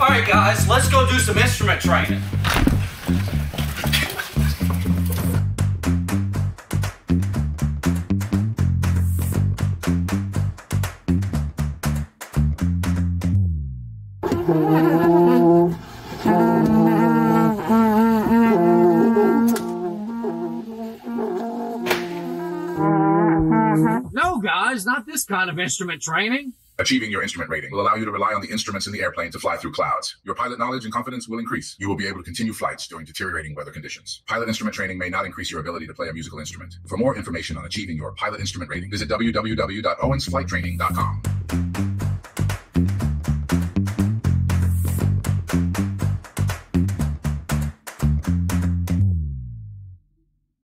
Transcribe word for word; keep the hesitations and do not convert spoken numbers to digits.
Alright guys, let's go do some instrument training. No guys, not this kind of instrument training. Achieving your instrument rating will allow you to rely on the instruments in the airplane to fly through clouds. Your pilot knowledge and confidence will increase. You will be able to continue flights during deteriorating weather conditions. Pilot instrument training may not increase your ability to play a musical instrument. For more information on achieving your pilot instrument rating, visit w w w dot owens flight training dot com.